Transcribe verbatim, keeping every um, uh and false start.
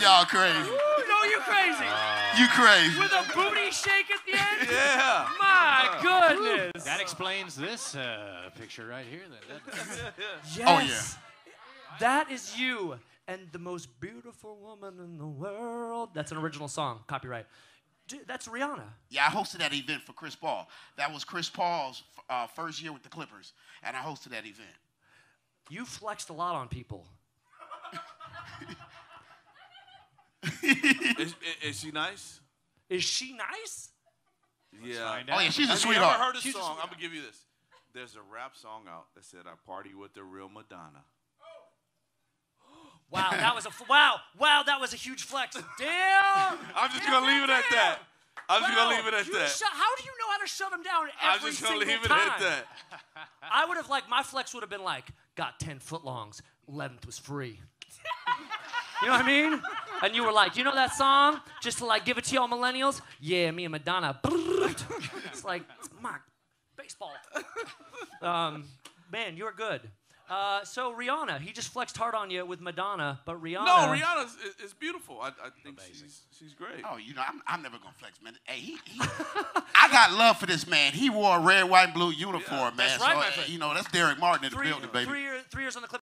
Y'all crazy. No, you crazy. You crazy. With a booty shake at the end? Yeah. My uh, goodness. Woo. That explains this uh, picture right here. That, that. Yes. Oh, yeah. That is you and the most beautiful woman in the world. That's an original song. Copyright. Dude, that's Rihanna. Yeah, I hosted that event for Chris Paul. That was Chris Paul's uh, first year with the Clippers, and I hosted that event. You flexed a lot on people. is, is she nice? Is she nice? Yeah. Oh, yeah, she's a sweetheart. Have you ever heard a she's song? A I'm going to give you this. There's a rap song out that said, I party with the real Madonna. Wow, that was a f wow, wow, that was a huge flex. Damn. I'm just gonna leave it at that. I'm just gonna leave it at that. How do you know how to shut him down every single time? I'm just gonna leave it at that. I would have like my flex would have been like, got ten foot longs, eleventh was free. You know what I mean? And you were like, you know that song? Just to like give it to y'all millennials? Yeah, me and Madonna. It's like it's my baseball. Um, man, you're good. Uh, so Rihanna, he just flexed hard on you with Madonna, but Rihanna. No, Rihanna is, is beautiful. I, I think she's, she's great. Oh, you know, I'm, I'm never gonna flex, man. Hey, he, he I got love for this man. He wore a red, white, and blue uniform, yeah, man. That's right, so, my friend. You know, that's Derek Martin in the building, baby. Three, year, three years on the Clippers.